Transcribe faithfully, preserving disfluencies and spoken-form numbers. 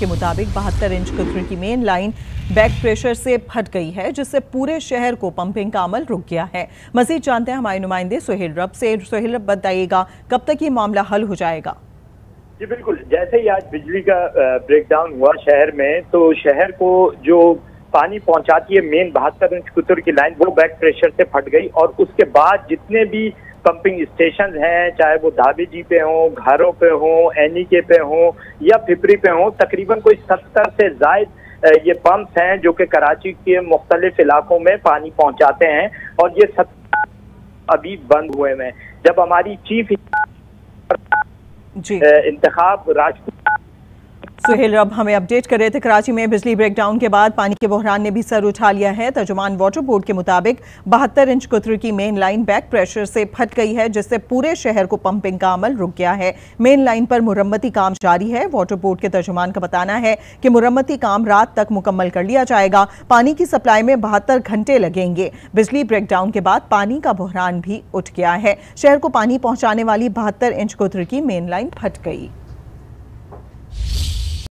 के मुताबिक बहत्तर इंच कतरे की मेन लाइन बैक प्रेशर से फट गई है, जिससे पूरे शहर को पंपिंग का अमल रुक गया है। मजीद जानते हैं हमारे नुमाइंदे सोहेल रब से। सोहेल रब, बताइएगा कब तक ये मामला हल हो जाएगा? जी बिल्कुल, जैसे ही आज बिजली का ब्रेकडाउन हुआ शहर में, तो शहर को जो पानी पहुंचाती है मेन बहत्तर इंच कुतर की लाइन, वो बैक प्रेशर से फट गई और उसके बाद जितने भी पंपिंग स्टेशन हैं, चाहे वो धाबी जी पे हों, घरों पे हों, एनी के पे हों या फिपरी पे हों, तकरीबन कोई सत्तर से जायद ये पंप्स हैं जो कि कराची के मुख्तलिफ इलाकों में पानी पहुँचाते हैं और ये सत्तर अभी बंद हुए हैं। जब हमारी चीफ इंतखाब राजपूत सोहेल रब हमें अपडेट कर रहे थे, कराची में बिजली ब्रेकडाउन के बाद पानी के बहरान ने भी सर उठा लिया है। तर्जुमान वाटर बोर्ड के मुताबिक बहत्तर इंच कुतरी की मेन लाइन बैक प्रेशर से फट गई है, जिससे पूरे शहर को पंपिंग का अमल रुक गया है। मेन लाइन पर मुरम्मती काम जारी है। वाटर बोर्ड के तर्जुमान का बताना है कि मुरम्मती काम रात तक मुकम्मल कर लिया जाएगा। पानी की सप्लाई में बहत्तर घंटे लगेंगे। बिजली ब्रेकडाउन के बाद पानी का बहरान भी उठ गया है। शहर को पानी पहुँचाने वाली बहत्तर इंच कुतरी की मेन लाइन फट गई।